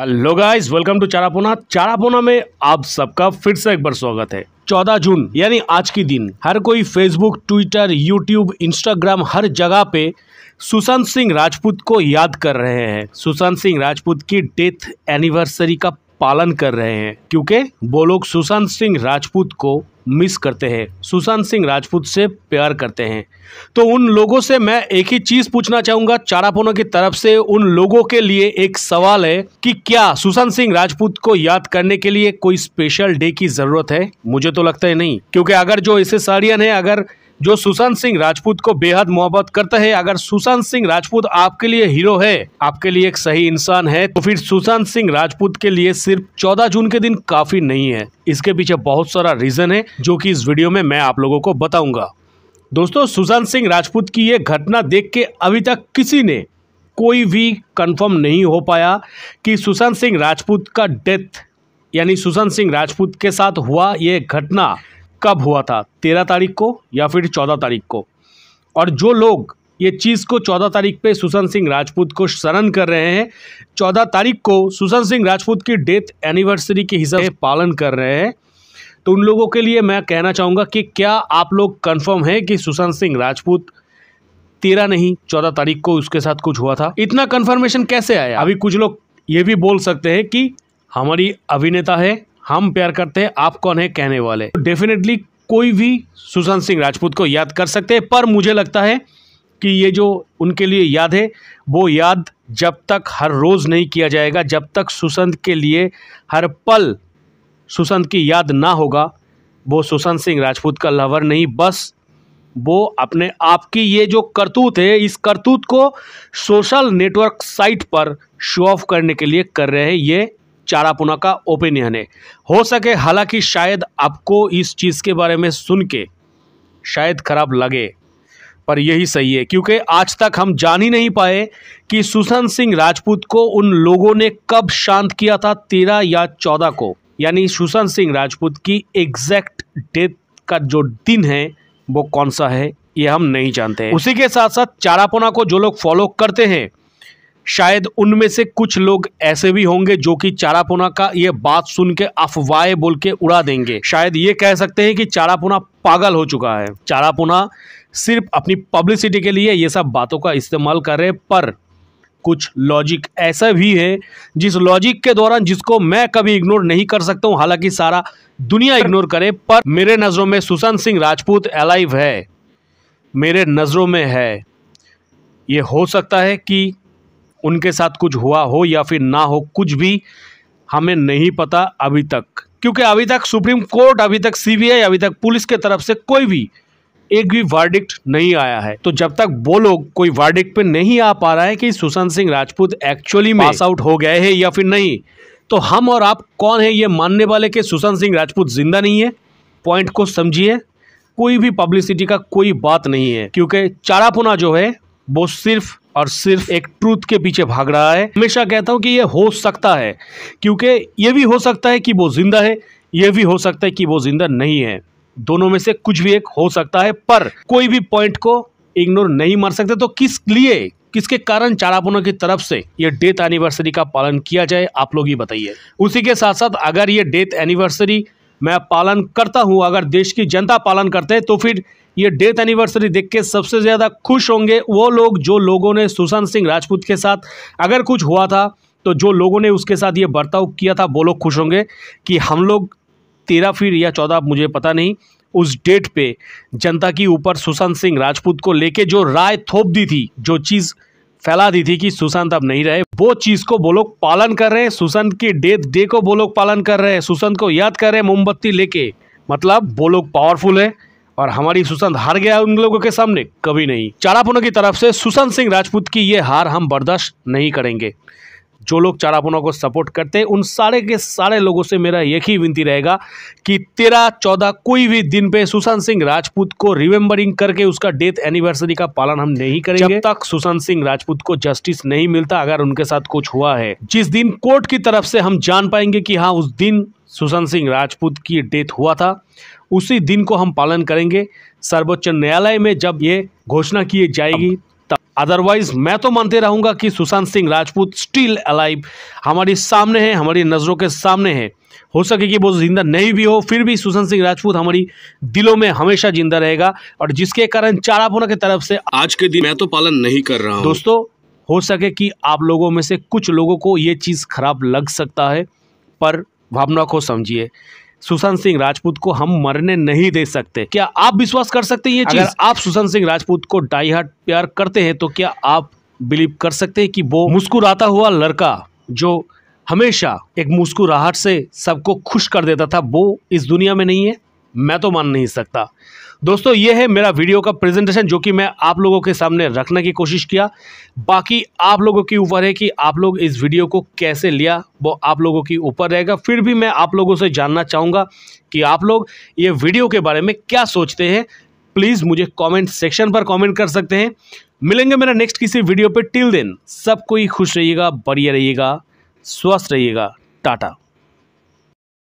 Hello guys, welcome to चारापोना। चारापोना में आप सबका फिर से एक बार स्वागत है। 14 जून यानी आज की दिन हर कोई फेसबुक, ट्विटर, यूट्यूब, इंस्टाग्राम हर जगह पे सुशांत सिंह राजपूत को याद कर रहे हैं। सुशांत सिंह राजपूत की डेथ एनिवर्सरी का पालन कर रहे हैं क्योंकि वो लोग सुशांत सिंह राजपूत को मिस करते हैं, सुशांत सिंह राजपूत से प्यार करते हैं। तो उन लोगों से मैं एक ही चीज़ पूछना चाहूँगा, चारापोना की तरफ से उन लोगों के लिए एक सवाल है कि क्या सुशांत सिंह राजपूत को याद करने के लिए कोई स्पेशल डे की ज़रूरत है? मुझे तो लगता है नहीं, क्योंकि अगर जो हिस्सेदारियाँ हैं, अगर जो सुशांत सिंह राजपूत को बेहद मोहब्बत करता है, अगर सुशांत सिंह राजपूत आपके लिए हीरो है, आपके लिए एक सही इंसान है, तो फिर सुशांत सिंह राजपूत के लिए सिर्फ 14 जून के दिन काफी नहीं है। इसके पीछे बहुत सारा रीजन है जो कि इस वीडियो में मैं आप लोगों को बताऊंगा। दोस्तों, सुशांत सिंह राजपूत की ये घटना देख के अभी तक किसी ने कोई भी कंफर्म नहीं हो पाया कि सुशांत सिंह राजपूत का डेथ यानी सुशांत सिंह राजपूत के साथ हुआ ये घटना कब हुआ था, 13 तारीख को या फिर 14 तारीख को। और जो लोग ये चीज़ को 14 तारीख पे सुशांत सिंह राजपूत को शरण कर रहे हैं, 14 तारीख को सुशांत सिंह राजपूत की डेथ एनिवर्सरी के हिसाब से पालन कर रहे हैं, तो उन लोगों के लिए मैं कहना चाहूँगा कि क्या आप लोग कंफर्म हैं कि सुशांत सिंह राजपूत 13 नहीं 14 तारीख को उसके साथ कुछ हुआ था? इतना कन्फर्मेशन कैसे आया? अभी कुछ लोग ये भी बोल सकते हैं कि हमारी अभिनेता है, हम प्यार करते हैं, आप कौन है कहने वाले। डेफिनेटली कोई भी सुशांत सिंह राजपूत को याद कर सकते हैं, पर मुझे लगता है कि ये जो उनके लिए याद है वो याद जब तक हर रोज़ नहीं किया जाएगा, जब तक सुशांत के लिए हर पल सुशांत की याद ना होगा। वो सुशांत सिंह राजपूत का लवर नहीं, बस वो अपने आप की ये जो करतूत है, इस करतूत को सोशल नेटवर्क साइट पर शो ऑफ करने के लिए कर रहे हैं। ये चारापोना का ओपिनियन है। हो सके हालांकि शायद आपको इस चीज़ के बारे में सुन के शायद खराब लगे, पर यही सही है क्योंकि आज तक हम जान ही नहीं पाए कि सुशांत सिंह राजपूत को उन लोगों ने कब शांत किया था, 13 या 14 को। यानी सुशांत सिंह राजपूत की एग्जैक्ट डेथ का जो दिन है वो कौन सा है ये हम नहीं जानते। उसी के साथ साथ चारापोना को जो लोग फॉलो करते हैं, शायद उनमें से कुछ लोग ऐसे भी होंगे जो कि चारापोना का ये बात सुन के अफवाहें बोल के उड़ा देंगे। शायद ये कह सकते हैं कि चारापोना पागल हो चुका है, चारापोना सिर्फ अपनी पब्लिसिटी के लिए ये सब बातों का इस्तेमाल कर रहे हैं। पर कुछ लॉजिक ऐसा भी है जिस लॉजिक के दौरान जिसको मैं कभी इग्नोर नहीं कर सकता हूँ, हालांकि सारा दुनिया इग्नोर करे, पर मेरे नज़रों में सुशांत सिंह राजपूत अलाइव है, मेरे नज़रों में है। ये हो सकता है कि उनके साथ कुछ हुआ हो या फिर ना हो, कुछ भी हमें नहीं पता अभी तक, क्योंकि अभी तक सुप्रीम कोर्ट, अभी तक सीबीआई, अभी तक पुलिस के तरफ से कोई भी एक भी वर्डिक्ट नहीं आया है। तो जब तक वो लोग कोई वर्डिक्ट पे नहीं आ पा रहा है कि Sushant Singh Rajput actually pass out हो गए हैं या फिर नहीं, तो हम और आप कौन है ये मानने वाले कि सुशांत सिंह राजपूत जिंदा नहीं है? पॉइंट को समझिए, कोई भी पब्लिसिटी का कोई बात नहीं है, क्योंकि चारापोना जो है वो सिर्फ और सिर्फ एक ट्रूथ के पीछे भाग रहा है। हमेशा कहता हूँ कि ये हो सकता है, क्योंकि ये भी हो सकता है कि वो जिंदा है, ये भी हो सकता है कि वो जिंदा नहीं है, दोनों में से कुछ भी एक हो सकता है। पर कोई भी पॉइंट को इग्नोर नहीं मार सकते, तो किस लिए, किसके कारण चारापोना की तरफ से ये डेथ एनिवर्सरी का पालन किया जाए, आप लोग ही बताइए। उसी के साथ साथ अगर ये डेथ एनिवर्सरी मैं पालन करता हूँ, अगर देश की जनता पालन करते हैं, तो फिर ये डेथ एनिवर्सरी देख के सबसे ज़्यादा खुश होंगे वो लोग जो लोगों ने सुशांत सिंह राजपूत के साथ अगर कुछ हुआ था तो जो लोगों ने उसके साथ ये बर्ताव किया था वो लोग खुश होंगे कि हम लोग 13 या 14, मुझे पता नहीं, उस डेट पे जनता की ऊपर सुशांत सिंह राजपूत को लेके जो राय थोप दी थी, जो चीज़ फैला दी थी कि सुशांत अब नहीं रहे, वो चीज़ को वो लोग पालन कर रहे हैं। सुशांत के डेथ डे को वो लोग पालन कर रहे हैं, सुशांत को याद कर रहे हैं मोमबत्ती लेके। मतलब वो लोग पावरफुल है और हमारी सुशांत हार गया उन लोगों के सामने, कभी नहीं। चारापोना की तरफ से सुशांत सिंह राजपूत की ये हार हम बर्दाश्त नहीं करेंगे। जो लोग चारापोना को सपोर्ट करते हैं उन सारे के सारे लोगों से मेरा एक ही विनती रहेगा कि 13-14 कोई भी दिन पे सुशांत सिंह राजपूत को रिमेम्बरिंग करके उसका डेथ एनिवर्सरी का पालन हम नहीं करेंगे जब तक सुशांत सिंह राजपूत को जस्टिस नहीं मिलता, अगर उनके साथ कुछ हुआ है। जिस दिन कोर्ट की तरफ से हम जान पाएंगे कि हाँ उस दिन सुशांत सिंह राजपूत की डेथ हुआ था, उसी दिन को हम पालन करेंगे। सर्वोच्च न्यायालय में जब ये घोषणा की जाएगी तब अदरवाइज मैं तो मानते रहूँगा कि सुशांत सिंह राजपूत स्टिल अलाइव हमारे सामने है, हमारी नज़रों के सामने है। हो सके कि वो जिंदा नहीं भी हो, फिर भी सुशांत सिंह राजपूत हमारी दिलों में हमेशा जिंदा रहेगा, और जिसके कारण चारापोना की तरफ से आज के दिन मैं तो पालन नहीं कर रहा हूं। दोस्तों, हो सके कि आप लोगों में से कुछ लोगों को ये चीज़ खराब लग सकता है, पर भावना को समझिए। सुशांत सिंह राजपूत को हम मरने नहीं दे सकते। क्या आप विश्वास कर सकते हैं ये चीज़? अगर आप सुशांत सिंह राजपूत को डाई हार्ट प्यार करते हैं तो क्या आप बिलीव कर सकते हैं कि वो मुस्कुराता हुआ लड़का जो हमेशा एक मुस्कुराहट से सबको खुश कर देता था, वो इस दुनिया में नहीं है? मैं तो मान नहीं सकता। दोस्तों, ये है मेरा वीडियो का प्रेजेंटेशन जो कि मैं आप लोगों के सामने रखने की कोशिश किया। बाकी आप लोगों के ऊपर है कि आप लोग इस वीडियो को कैसे लिया, वो आप लोगों के ऊपर रहेगा। फिर भी मैं आप लोगों से जानना चाहूँगा कि आप लोग ये वीडियो के बारे में क्या सोचते हैं। प्लीज़ मुझे कमेंट सेक्शन पर कमेंट कर सकते हैं। मिलेंगे मेरा नेक्स्ट किसी वीडियो पर। टिल देन सब कोई खुश रहिएगा, बढ़िया रहिएगा, स्वस्थ रहिएगा। टाटा।